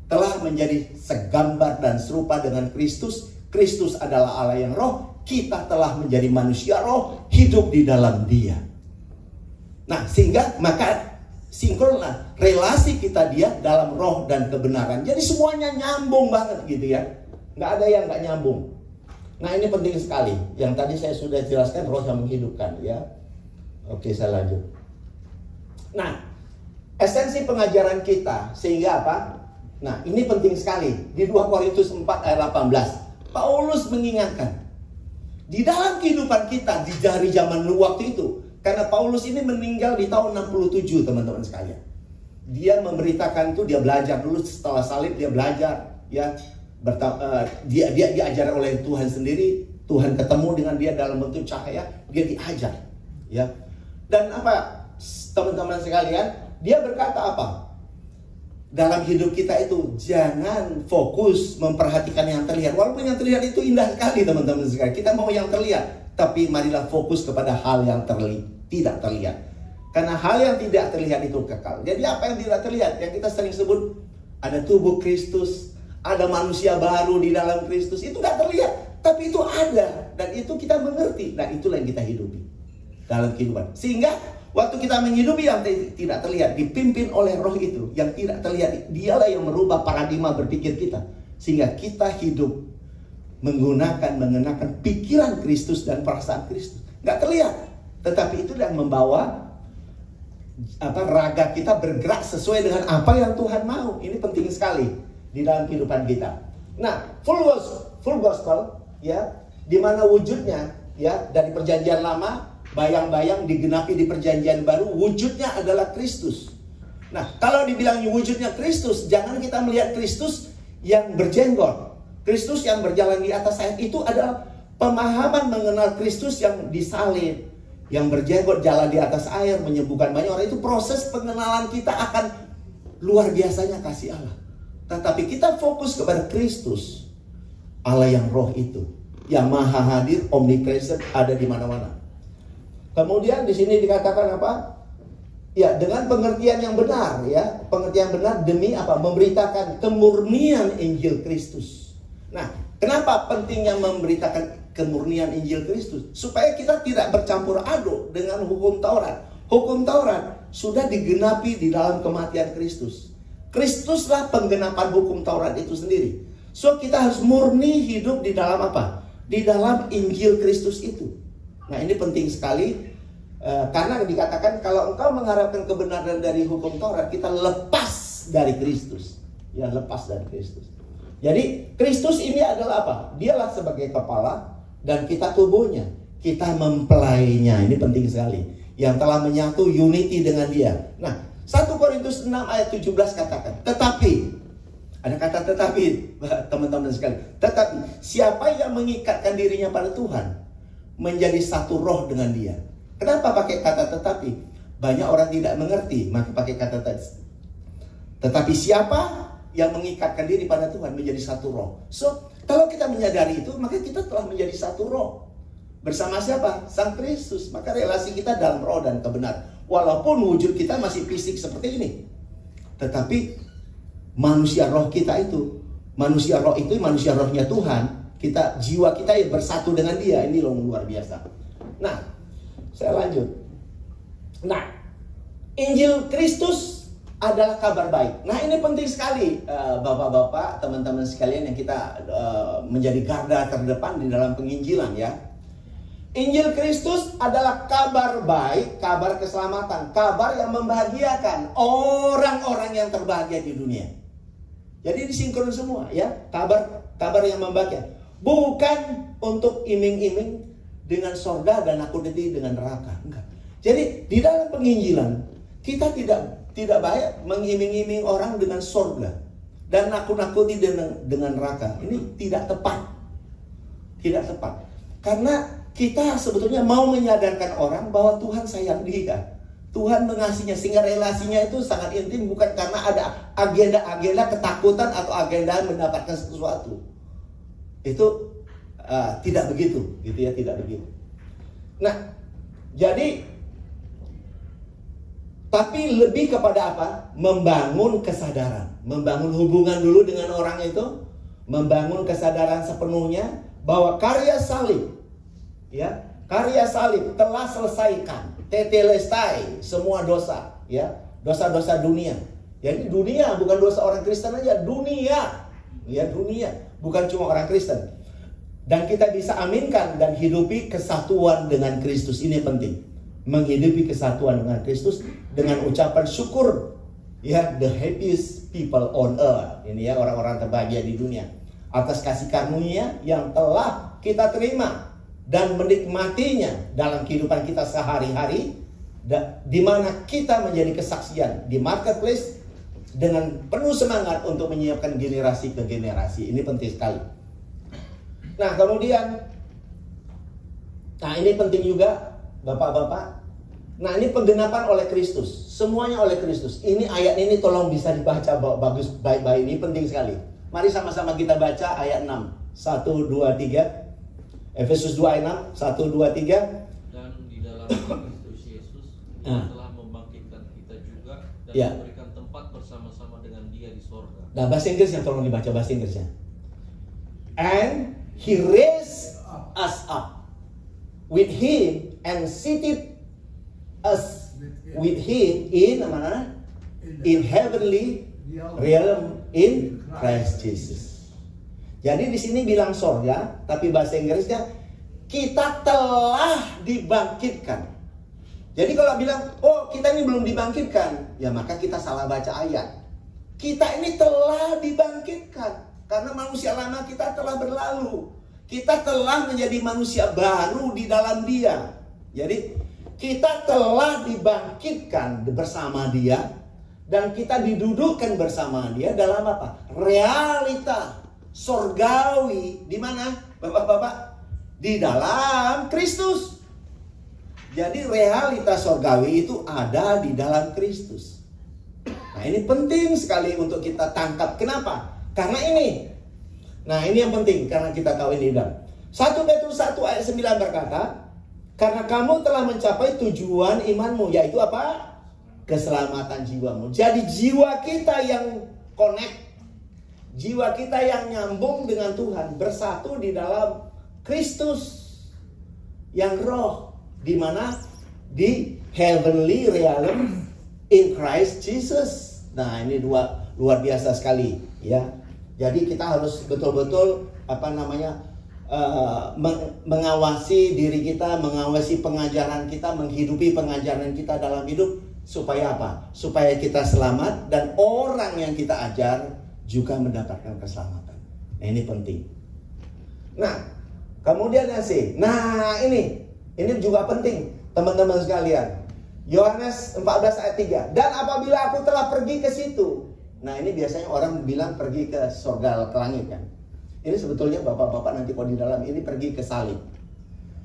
telah menjadi segambar dan serupa dengan Kristus. Kristus adalah Allah yang roh, kita telah menjadi manusia roh, hidup di dalam Dia. Nah, sehingga maka sinkronlah relasi kita Dia dalam roh dan kebenaran. Jadi semuanya nyambung banget gitu ya. Nggak ada yang nggak nyambung. Nah, ini penting sekali. Yang tadi saya sudah jelaskan, roh yang menghidupkan ya. Oke, saya lanjut. Nah, esensi pengajaran kita sehingga apa? Nah, ini penting sekali. Di 2 Korintus 4 ayat 18, Paulus mengingatkan di dalam kehidupan kita di dari zaman waktu itu. Karena Paulus ini meninggal di tahun 67, teman-teman sekalian. Dia memberitakan itu, dia belajar dulu setelah salib, dia belajar ya. Dia diajar oleh Tuhan sendiri, Tuhan ketemu dengan dia dalam bentuk cahaya, dia diajar ya. Dan apa teman-teman sekalian, dia berkata apa? Dalam hidup kita itu jangan fokus memperhatikan yang terlihat. Walaupun yang terlihat itu indah sekali teman-teman sekalian. Kita mau yang terlihat. Tapi marilah fokus kepada hal yang tidak terlihat. Karena hal yang tidak terlihat itu kekal. Jadi apa yang tidak terlihat? Yang kita sering sebut ada tubuh Kristus. Ada manusia baru di dalam Kristus. Itu gak terlihat. Tapi itu ada. Dan itu kita mengerti. Dan itulah yang kita hidupi. Dalam kehidupan. Sehingga waktu kita menghidupi yang tidak terlihat, dipimpin oleh roh itu, yang tidak terlihat, dialah yang merubah paradigma berpikir kita. Sehingga kita hidup mengenakan pikiran Kristus dan perasaan Kristus. Nggak terlihat. Tetapi itu yang membawa raga kita bergerak sesuai dengan apa yang Tuhan mau. Ini penting sekali di dalam kehidupan kita. Nah, full gospel, ya, di mana wujudnya, ya, dari perjanjian lama, bayang-bayang digenapi di perjanjian baru, wujudnya adalah Kristus. Nah, kalau dibilang wujudnya Kristus, jangan kita melihat Kristus yang berjenggot. Kristus yang berjalan di atas salib itu adalah pemahaman mengenal Kristus yang disalib, yang berjenggot jalan di atas air, menyembuhkan banyak orang. Itu proses pengenalan kita akan luar biasanya kasih Allah. Tetapi kita fokus kepada Kristus, Allah yang roh itu, yang maha hadir, omnipresent, ada di mana-mana. Kemudian di sini dikatakan apa? Ya, dengan pengertian yang benar ya, pengertian benar demi apa? Memberitakan kemurnian Injil Kristus. Nah, kenapa pentingnya memberitakan kemurnian Injil Kristus? Supaya kita tidak bercampur aduk dengan hukum Taurat. Hukum Taurat sudah digenapi di dalam kematian Kristus. Kristuslah penggenapan hukum Taurat itu sendiri. So, kita harus murni hidup di dalam apa? Di dalam Injil Kristus itu. Nah, ini penting sekali karena dikatakan kalau engkau mengharapkan kebenaran dari hukum Taurat, kita lepas dari Kristus. Ya, lepas dari Kristus. Jadi, Kristus ini adalah apa? Dialah sebagai kepala dan kita tubuhnya. Kita mempelainya. Ini penting sekali. Yang telah menyatu unity dengan Dia. Nah, 1 Korintus 6 ayat 17 katakan, tetapi ada kata tetapi, teman-teman sekali. Tetapi siapa yang mengikatkan dirinya pada Tuhan? Menjadi satu roh dengan Dia. Kenapa pakai kata tetapi? Banyak orang tidak mengerti, maka pakai kata tetapi. Siapa yang mengikatkan diri pada Tuhan menjadi satu roh. So, kalau kita menyadari itu, maka kita telah menjadi satu roh. Bersama siapa? Sang Kristus. Maka relasi kita dalam roh dan kebenaran. Walaupun wujud kita masih fisik seperti ini. Tetapi manusia roh kita itu, manusia roh itu manusia rohnya Tuhan. Kita, jiwa kita yang bersatu dengan Dia. Ini loh luar biasa. Nah, saya lanjut. Nah, Injil Kristus adalah kabar baik. Nah, ini penting sekali Bapak-bapak, teman-teman sekalian yang kita menjadi garda terdepan di dalam penginjilan ya. Injil Kristus adalah kabar baik, kabar keselamatan, kabar yang membahagiakan orang-orang yang terbahagia di dunia. Jadi disinkron semua ya. Kabar yang membahagiakan. Bukan untuk iming-iming dengan surga dan nakodeti dengan neraka. Enggak. Jadi di dalam penginjilan kita tidak banyak mengiming-iming orang dengan surga dan nakodeti dengan neraka. Ini tidak tepat. Tidak tepat. Karena kita sebetulnya mau menyadarkan orang bahwa Tuhan sayang dia. Tuhan mengasihinya sehingga relasinya itu sangat intim, bukan karena ada agenda-agenda ketakutan atau agenda mendapatkan sesuatu. Itu tidak begitu, gitu ya, tidak begitu. Nah, jadi Tapi lebih kepada apa? Membangun kesadaran. Membangun hubungan dulu dengan orang itu. Membangun kesadaran sepenuhnya bahwa karya salib, ya, karya salib telah selesaikan. Tetelestai semua dosa, ya, dosa-dosa dunia. Jadi dunia, bukan dosa orang Kristen aja, dunia. Ya, dunia, bukan cuma orang Kristen. Dan kita bisa aminkan dan hidupi kesatuan dengan Kristus. Ini penting. Menghidupi kesatuan dengan Kristus dengan ucapan syukur. Ya, the happiest people on earth. Ini ya, orang-orang terbahagia di dunia. Atas kasih karunia yang telah kita terima dan menikmatinya dalam kehidupan kita sehari-hari, di mana kita menjadi kesaksian di marketplace dengan penuh semangat untuk menyiapkan generasi ke generasi. Ini penting sekali. Nah, kemudian, nah ini penting juga, Bapak-bapak. Nah, ini penggenapan oleh Kristus. Semuanya oleh Kristus. Ini ayat ini tolong bisa dibaca bagus baik-baik. Ini penting sekali. Mari sama-sama kita baca ayat 6. 1, 2, 3. Efesus 2, ayat 6. 1, 2, 3. Dan di dalam Kristus Yesus, Dia telah membangkitkan kita juga dan memberikan tempat bersama-sama dengan Dia di sorga. Nah, bahasa Inggrisnya tolong dibaca bahasa Inggrisnya. And He raised us up with Him and seated us with Him in mana? In heavenly realm in Christ Jesus. Jadi di sini bilang sorga, tapi bahasa Inggrisnya kita telah dibangkitkan. Jadi kalau bilang, oh kita ini belum dibangkitkan, ya maka kita salah baca ayat. Kita ini telah dibangkitkan. Karena manusia lama kita telah berlalu. Kita telah menjadi manusia baru di dalam Dia. Jadi kita telah dibangkitkan bersama Dia. Dan kita didudukkan bersama Dia dalam apa? Realita sorgawi. Di mana? Bapak-bapak. Di dalam Kristus. Jadi realita sorgawi itu ada di dalam Kristus. Nah ini penting sekali untuk kita tangkap. Kenapa? Karena ini, nah ini yang penting karena kita tahu ini dalam 1 Petrus 1 ayat 9 berkata, karena kamu telah mencapai tujuan imanmu, yaitu apa? Keselamatan jiwamu. Jadi jiwa kita yang connect, jiwa kita yang nyambung dengan Tuhan, bersatu di dalam Kristus yang roh, di mana? Di heavenly realm in Christ Jesus. Nah ini dua luar biasa sekali ya. Jadi kita harus betul-betul apa namanya mengawasi diri kita, mengawasi pengajaran kita, menghidupi pengajaran kita dalam hidup supaya apa? Supaya kita selamat dan orang yang kita ajar juga mendapatkan keselamatan. Nah, ini penting. Nah, kemudian yang C. Nah, ini juga penting, teman-teman sekalian. Yohanes 14 ayat 3. Dan apabila aku telah pergi ke situ. Nah ini biasanya orang bilang pergi ke surga ke langit kan. Ini sebetulnya bapak-bapak nanti kalau di dalam ini pergi ke salib.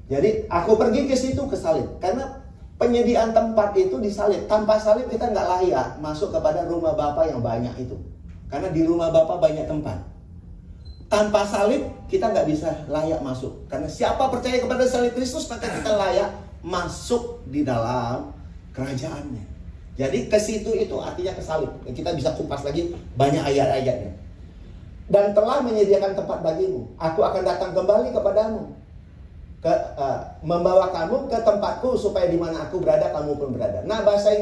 Jadi aku pergi ke situ ke salib. Karena penyediaan tempat itu di salib. Tanpa salib kita nggak layak masuk kepada rumah Bapa yang banyak itu. Karena di rumah Bapa banyak tempat. Tanpa salib kita nggak bisa layak masuk. Karena siapa percaya kepada salib Kristus maka kita layak masuk di dalam kerajaannya. Jadi ke situ itu artinya ke salib. Kita bisa kupas lagi banyak ayat-ayatnya. Dan telah menyediakan tempat bagimu. Aku akan datang kembali kepadamu. Membawa kamu ke tempatku supaya di mana aku berada kamu pun berada. Nah, bahasa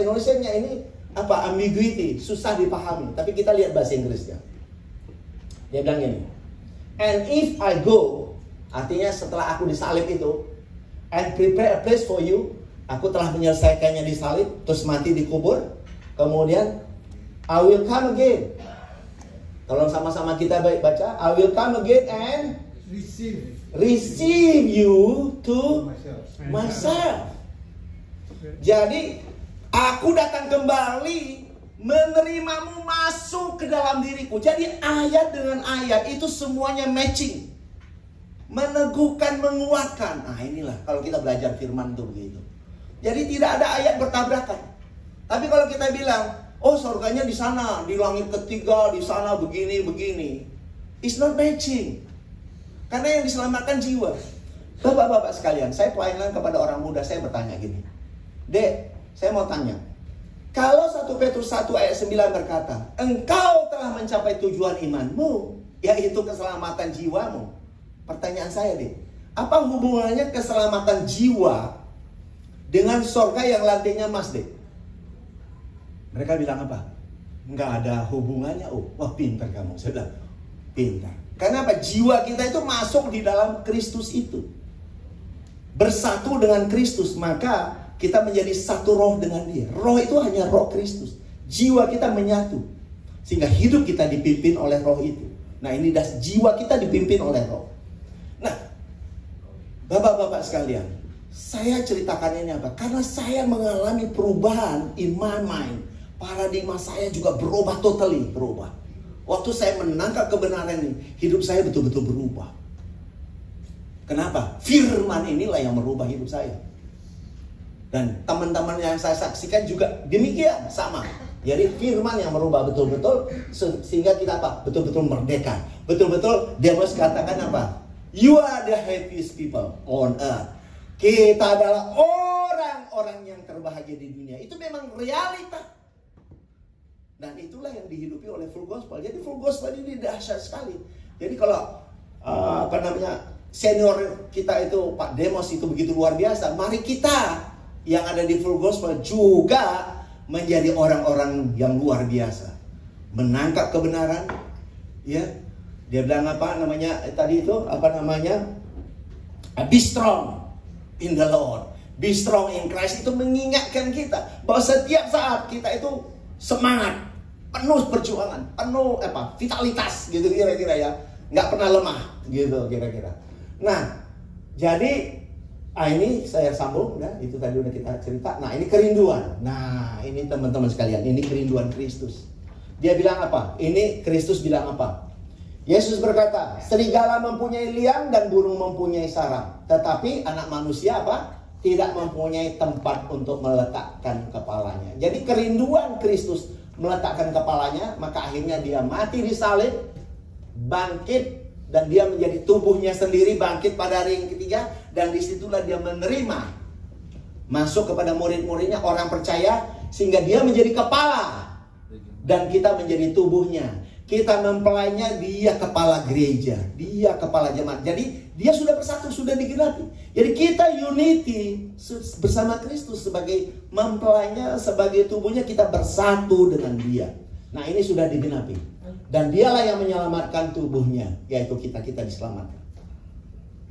Indonesia-nya ini apa? Ambiguity, susah dipahami. Tapi kita lihat bahasa Inggrisnya. Dia bilang gini. And if I go, artinya setelah aku disalib itu, and prepare a place for you. Aku telah menyelesaikannya di salib, terus mati dikubur. Kemudian, I will come again. Tolong sama-sama kita baca. I will come again and receive you to myself. Jadi, aku datang kembali menerimamu masuk ke dalam diriku. Jadi, ayat dengan ayat itu semuanya matching. Meneguhkan, menguatkan. Nah, inilah kalau kita belajar firman itu begitu. Jadi tidak ada ayat bertabrakan. Tapi kalau kita bilang, oh surganya di sana, di langit ketiga, di sana begini-begini. It's not matching. Karena yang diselamatkan jiwa. Bapak-bapak sekalian, saya pelayanan kepada orang muda, saya bertanya gini. Dek, saya mau tanya. Kalau 1 Petrus 1 ayat 9 berkata, engkau telah mencapai tujuan imanmu, yaitu keselamatan jiwamu. Pertanyaan saya deh, apa hubungannya keselamatan jiwa dengan surga yang lantainya emas deh? Mereka bilang apa? Enggak ada hubungannya. Oh, wah pintar kamu. Saya bilang, pintar. Karena apa? Jiwa kita itu masuk di dalam Kristus itu. Bersatu dengan Kristus, maka kita menjadi satu roh dengan dia. Roh itu hanya roh Kristus. Jiwa kita menyatu, sehingga hidup kita dipimpin oleh roh itu. Nah ini das jiwa kita dipimpin oleh roh. Nah, bapak-bapak sekalian, saya ceritakan ini apa? Karena saya mengalami perubahan in my mind. Paradigma saya juga berubah, totally berubah. Waktu saya menangkap kebenaran ini, hidup saya betul-betul berubah. Kenapa? Firman inilah yang merubah hidup saya. Dan teman-teman yang saya saksikan juga demikian, sama. Jadi firman yang merubah betul-betul, sehingga kita apa? Betul-betul merdeka. Betul-betul Demos katakan apa? You are the happiest people on earth. Kita adalah orang-orang yang terbahagia di dunia. Itu memang realita. Dan itulah yang dihidupi oleh full gospel. Jadi full gospel ini dahsyat sekali. Jadi kalau apa namanya, senior kita itu Pak Demos itu begitu luar biasa. Mari kita yang ada di full gospel juga menjadi orang-orang yang luar biasa. Menangkap kebenaran, ya. Dia bilang apa namanya tadi itu, apa namanya? Be strong in the Lord. Be strong in Christ, itu mengingatkan kita bahwa setiap saat kita itu semangat, penuh perjuangan, penuh apa? Vitalitas gitu kira-kira ya. Nggak pernah lemah gitu kira-kira. Nah, jadi ini saya sambung, udah itu tadi udah kita cerita. Nah, ini kerinduan. Nah, ini teman-teman sekalian, ini kerinduan Kristus. Dia bilang apa? Ini Kristus bilang apa? Yesus berkata, serigala mempunyai liang dan burung mempunyai sarang, tetapi anak manusia apa? Tidak mempunyai tempat untuk meletakkan kepalanya. Jadi kerinduan Kristus meletakkan kepalanya, maka akhirnya dia mati di salib, bangkit, dan dia menjadi tubuhnya sendiri bangkit pada hari yang ketiga. Dan disitulah dia menerima masuk kepada murid-muridnya, orang percaya, sehingga dia menjadi kepala dan kita menjadi tubuhnya. Kita mempelainya, dia kepala gereja, dia kepala jemaat. Jadi dia sudah bersatu, sudah digenapi. Jadi kita unity bersama Kristus sebagai mempelainya, sebagai tubuhnya, kita bersatu dengan dia. Nah ini sudah digenapi. Dan dialah yang menyelamatkan tubuhnya, yaitu kita diselamatkan.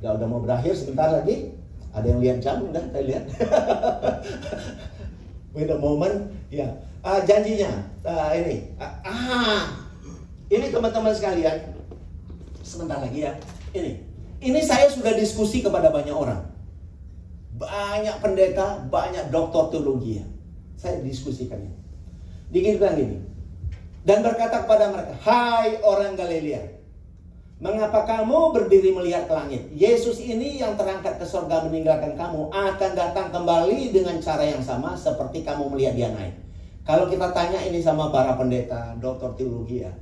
Udah mau berakhir sebentar lagi. Ada yang lihat jam? Udah, saya lihat. Wait a moment. Ya, janjinya ini. Ini teman-teman sekalian. Sebentar lagi ya. Ini saya sudah diskusi kepada banyak orang, banyak pendeta, banyak doktor teologi. Saya diskusikan ini. Dikira gini. Dan berkata kepada mereka, hai orang Galilea, mengapa kamu berdiri melihat ke langit? Yesus ini yang terangkat ke surga meninggalkan kamu, akan datang kembali dengan cara yang sama seperti kamu melihat dia naik. Kalau kita tanya ini sama para pendeta, doktor teologi ya,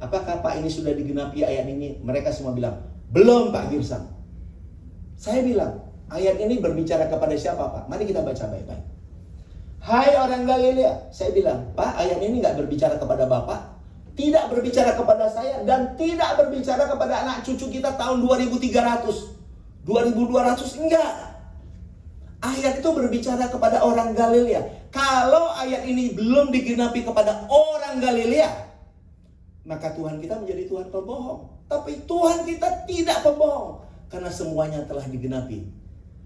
apakah Pak ini sudah digenapi ayat ini? Mereka semua bilang, belum Pak Girsang. Saya bilang, ayat ini berbicara kepada siapa Pak? Mari kita baca baik-baik. Hai orang Galilea, saya bilang, Pak ayat ini nggak berbicara kepada Bapak, tidak berbicara kepada saya, dan tidak berbicara kepada anak cucu kita tahun 2300, 2200, enggak. Ayat itu berbicara kepada orang Galilea. Kalau ayat ini belum digenapi kepada orang Galilea, maka Tuhan kita menjadi Tuhan pembohong. Tapi Tuhan kita tidak pembohong, karena semuanya telah digenapi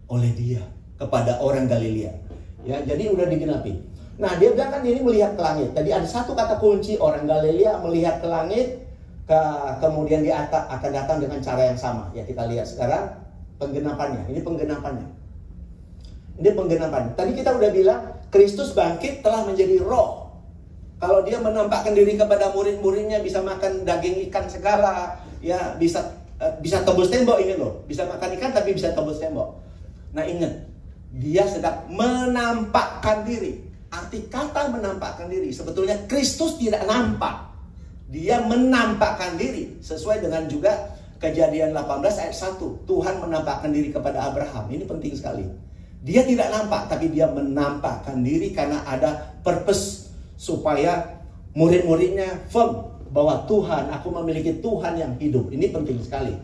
oleh dia kepada orang Galilea. Ya, jadi udah digenapi. Nah dia bilang kan ini melihat ke langit. Tadi ada satu kata kunci, orang Galilea melihat ke langit, kemudian dia akan datang dengan cara yang sama. Ya kita lihat sekarang penggenapannya. Ini penggenapannya. Ini penggenapan. Tadi kita udah bilang Kristus bangkit telah menjadi roh. Kalau dia menampakkan diri kepada murid-muridnya, bisa makan daging ikan segala, ya bisa tembus tembok ini loh. Bisa makan ikan tapi bisa tembus tembok. Nah ingat, dia sedang menampakkan diri. Arti kata menampakkan diri, sebetulnya Kristus tidak nampak. Dia menampakkan diri, sesuai dengan juga Kejadian 18 ayat 1. Tuhan menampakkan diri kepada Abraham. Ini penting sekali. Dia tidak nampak, tapi dia menampakkan diri karena ada purpose supaya murid-muridnya firm bahwa Tuhan, aku memiliki Tuhan yang hidup. Ini penting sekali.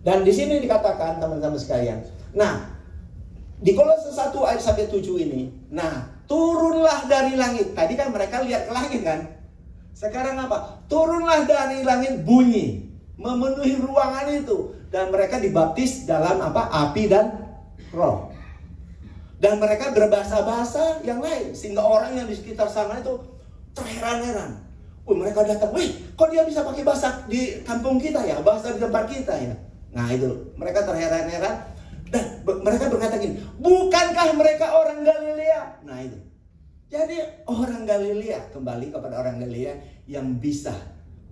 Dan di sini dikatakan teman-teman sekalian. Nah, di Kolose 1 ayat 1-7 ini, nah, turunlah dari langit. Tadi kan mereka lihat ke langit kan? Sekarang apa? Turunlah dari langit bunyi memenuhi ruangan itu, dan mereka dibaptis dalam apa? Api dan roh. Dan mereka berbahasa-bahasa yang lain sehingga orang yang di sekitar sana itu terheran-heran. Mereka datang, kok dia bisa pakai bahasa di kampung kita ya? Bahasa di tempat kita ya? Nah itu, mereka terheran-heran. Dan mereka berkata gini, bukankah mereka orang Galilea? Nah itu. Jadi orang Galilea, kembali kepada orang Galilea yang bisa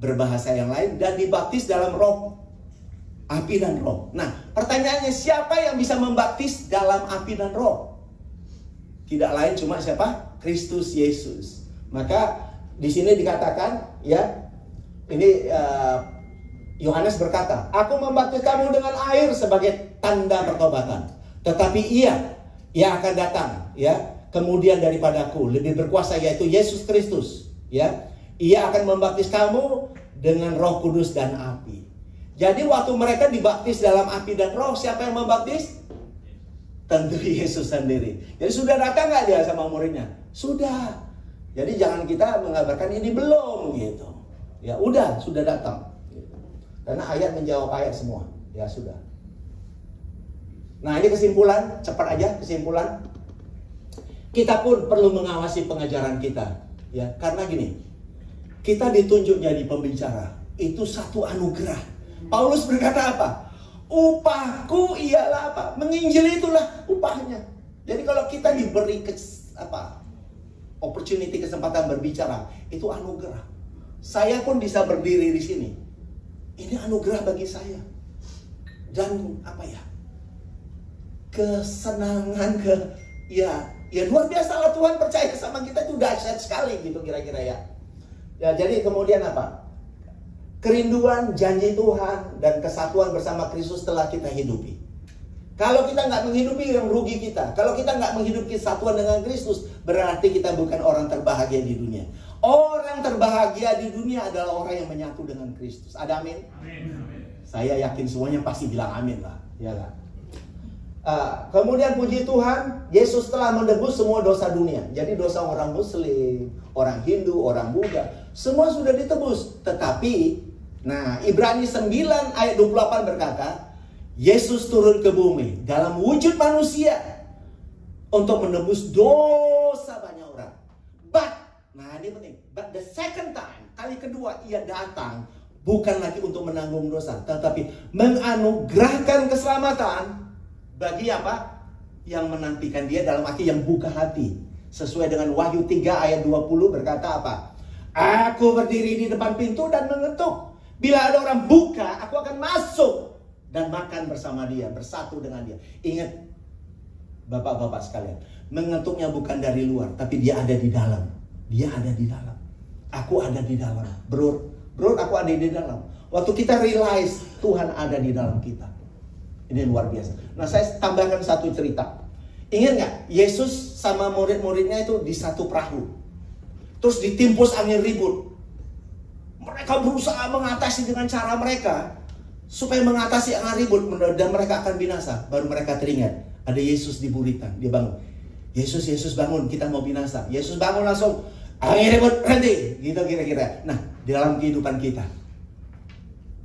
berbahasa yang lain dan dibaptis dalam roh, api dan roh. Nah pertanyaannya, siapa yang bisa membaptis dalam api dan roh? Tidak lain cuma siapa? Kristus Yesus. Maka di sini dikatakan, ya, ini Yohanes berkata, aku membaptis kamu dengan air sebagai tanda pertobatan. Tetapi ia yang akan datang, ya, kemudian daripadaku lebih berkuasa, yaitu Yesus Kristus, ya. Ia akan membaptis kamu dengan Roh Kudus dan api. Jadi waktu mereka dibaptis dalam api dan roh, siapa yang membaptis? Tentu Yesus sendiri. Jadi sudah datang nggak dia sama muridnya? Sudah. Jadi jangan kita mengabarkan ini belum gitu. Ya udah, sudah datang. Karena ayat menjawab ayat semua. Ya sudah. Nah ini kesimpulan, cepat aja kesimpulan. Kita pun perlu mengawasi pengajaran kita. Ya, karena gini, kita ditunjuk jadi pembicara. Itu satu anugerah. Paulus berkata apa? Upahku ialah apa? Menginjili itulah upahnya. Jadi kalau kita diberi opportunity, kesempatan berbicara, itu anugerah. Saya pun bisa berdiri di sini. Ini anugerah bagi saya. Dan kesenangan luar biasa lah. Tuhan percaya sama kita itu dahsyat sekali gitu kira-kira ya. Ya jadi kemudian apa? Kerinduan janji Tuhan dan kesatuan bersama Kristus telah kita hidupi. Kalau kita nggak menghidupi, yang rugi kita. Kalau kita nggak menghidupi kesatuan dengan Kristus, berarti kita bukan orang terbahagia di dunia. Orang terbahagia di dunia adalah orang yang menyatu dengan Kristus. Ada amin? Amin, amin. Saya yakin semuanya pasti bilang amin lah. Ya lah. Kemudian puji Tuhan, Yesus telah menebus semua dosa dunia. Jadi dosa orang Muslim, orang Hindu, orang Buddha, semua sudah ditebus. Tetapi, nah Ibrani 9 ayat 28 berkata, Yesus turun ke bumi dalam wujud manusia untuk menebus dosa banyak orang. Nah ini penting. But the second time, kali kedua ia datang bukan lagi untuk menanggung dosa, tetapi menganugerahkan keselamatan bagi apa? Yang menantikan dia, dalam arti yang buka hati. Sesuai dengan Wahyu 3 ayat 20 berkata apa? Aku berdiri di depan pintu dan mengetuk. Bila ada orang buka, aku akan masuk dan makan bersama dia, bersatu dengan dia. Ingat, bapak-bapak sekalian, mengetuknya bukan dari luar, tapi dia ada di dalam. Dia ada di dalam. Aku ada di dalam. Bro, aku ada di dalam. Waktu kita realize Tuhan ada di dalam kita, ini luar biasa. Nah, saya tambahkan satu cerita. Ingat nggak? Yesus sama murid-muridnya itu di satu perahu. Terus ditimpus angin ribut. Mereka berusaha mengatasi dengan cara mereka supaya mengatasi angin ribut dan mereka akan binasa. Baru mereka teringat ada Yesus di buritan. Dia bangun, Yesus bangun, kita mau binasa. Yesus bangun langsung, angin ribut berhenti, gitu kira-kira. Nah di dalam kehidupan kita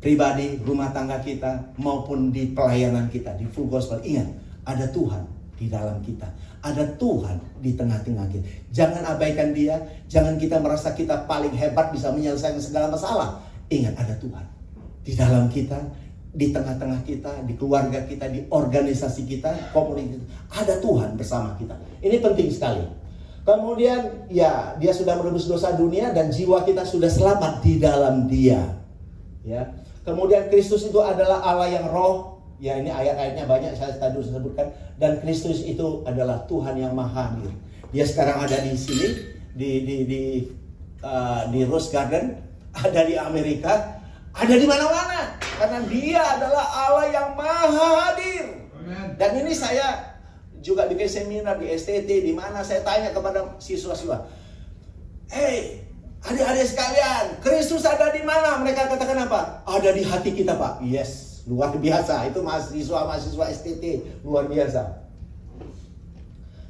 pribadi, rumah tangga kita, maupun di pelayanan kita di Full Gospel, ingat ada Tuhan di dalam kita, ada Tuhan di tengah-tengah kita. Jangan abaikan dia, jangan kita merasa kita paling hebat bisa menyelesaikan segala masalah. Ingat ada Tuhan di dalam kita, di tengah-tengah kita, di keluarga kita, di organisasi kita, komunitas. Ada Tuhan bersama kita. Ini penting sekali. Kemudian ya dia sudah menebus dosa dunia dan jiwa kita sudah selamat di dalam dia. Ya. Kemudian Kristus itu adalah Allah yang roh. Ya ini ayat-ayatnya banyak saya tadi sebutkan. Dan Kristus itu adalah Tuhan yang maha adil. Dia sekarang ada di sini di Rose Garden, ada di Amerika. Ada di mana-mana. Karena dia adalah Allah yang maha hadir. Amen. Dan ini saya juga bikin seminar di STT. Di mana saya tanya kepada siswa-siswa. Hei, adik-adik sekalian, Kristus ada di mana? Mereka katakan apa? Ada di hati kita, Pak. Yes, luar biasa. Itu mahasiswa-mahasiswa STT, luar biasa.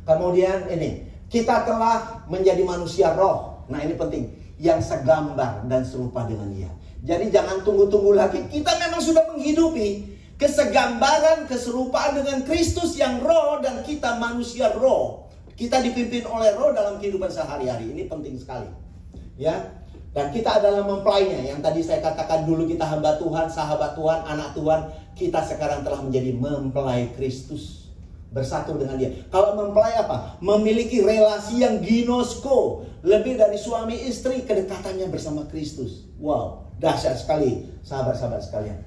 Kemudian ini, kita telah menjadi manusia roh. Nah, ini penting. Yang segambar dan serupa dengan Dia. Jadi jangan tunggu-tunggu lagi. Kita memang sudah menghidupi kesegambaran, keserupaan dengan Kristus yang roh. Dan kita manusia roh. Kita dipimpin oleh roh dalam kehidupan sehari-hari. Ini penting sekali, ya. Dan kita adalah mempelainya. Yang tadi saya katakan dulu kita hamba Tuhan, sahabat Tuhan, anak Tuhan. Kita sekarang telah menjadi mempelai Kristus. Bersatu dengan Dia. Kalau mempelai apa? Memiliki relasi yang ginosko. Lebih dari suami istri, kedekatannya bersama Kristus. Wow, dahsyat sekali sahabat-sahabat sekalian.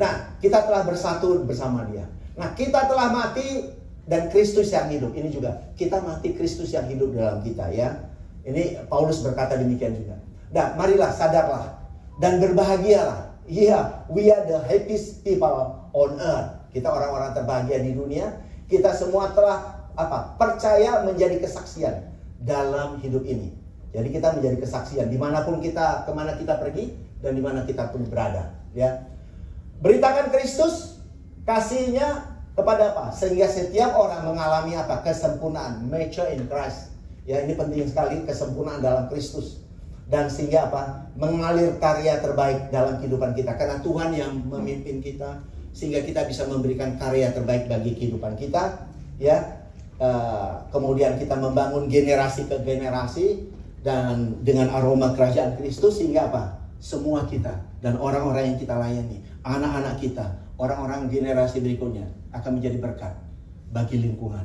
Nah, kita telah bersatu bersama Dia. Nah, kita telah mati dan Kristus yang hidup. Ini juga, kita mati Kristus yang hidup dalam kita, ya. Ini Paulus berkata demikian juga. Dan marilah, sadarlah dan berbahagialah. Yeah, we are the happiest people on earth. Kita orang-orang terbahagia di dunia. Kita semua telah apa? Percaya menjadi kesaksian dalam hidup ini. Jadi kita menjadi kesaksian dimanapun kita, kemana kita pergi dan dimana kita pun berada, ya. Beritakan Kristus, kasihnya kepada apa? Sehingga setiap orang mengalami apa? Kesempurnaan, mature in Christ. Ya, ini penting sekali, kesempurnaan dalam Kristus. Dan sehingga apa? Mengalir karya terbaik dalam kehidupan kita. Karena Tuhan yang memimpin kita. Sehingga kita bisa memberikan karya terbaik bagi kehidupan kita, ya. Kemudian kita membangun generasi ke generasi dan dengan aroma kerajaan Kristus, sehingga apa? Semua kita dan orang-orang yang kita layani, anak-anak kita, orang-orang generasi berikutnya akan menjadi berkat bagi lingkungan,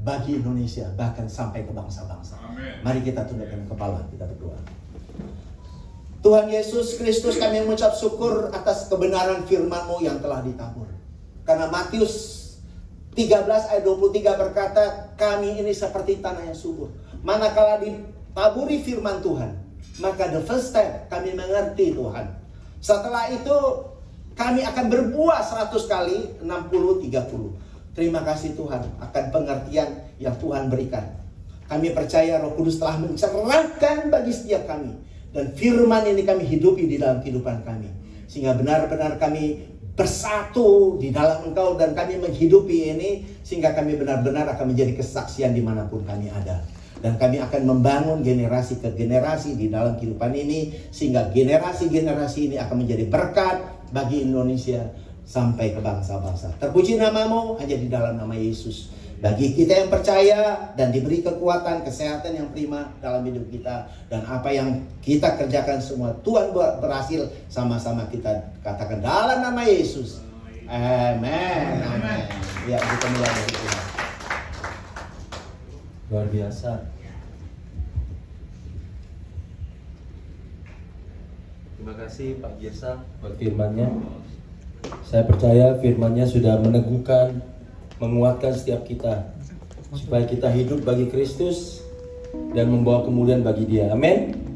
bagi Indonesia, bahkan sampai ke bangsa-bangsa. Mari kita tundukkan kepala, kita berdoa. Tuhan Yesus Kristus, kami mengucap syukur atas kebenaran firman-Mu yang telah ditabur. Karena Matius 13 ayat 23 berkata, kami ini seperti tanah yang subur. Manakala ditaburi firman Tuhan, maka the first step kami mengerti Tuhan. Setelah itu kami akan berbuah 100 kali, 60, 30. Terima kasih Tuhan akan pengertian yang Tuhan berikan. Kami percaya Roh Kudus telah mencerahkan bagi setiap kami. Dan firman ini kami hidupi di dalam kehidupan kami. Sehingga benar-benar kami bersatu di dalam Engkau. Dan kami menghidupi ini. Sehingga kami benar-benar akan menjadi kesaksian dimanapun kami ada. Dan kami akan membangun generasi ke generasi di dalam kehidupan ini. Sehingga generasi-generasi ini akan menjadi berkat bagi Indonesia. Sampai ke bangsa-bangsa. Terpuji namamu hanya di dalam nama Yesus. Bagi kita yang percaya dan diberi kekuatan, kesehatan yang prima dalam hidup kita. Dan apa yang kita kerjakan semua Tuhan berhasil, sama-sama kita katakan dalam nama Yesus. Amen. Amen. Ya, kita mulai dari Tuhan. Luar biasa. Terima kasih Pak Girsang buat firman-Nya. Saya percaya firman-Nya sudah meneguhkan, menguatkan setiap kita supaya kita hidup bagi Kristus dan membawa kemuliaan bagi Dia. Amin.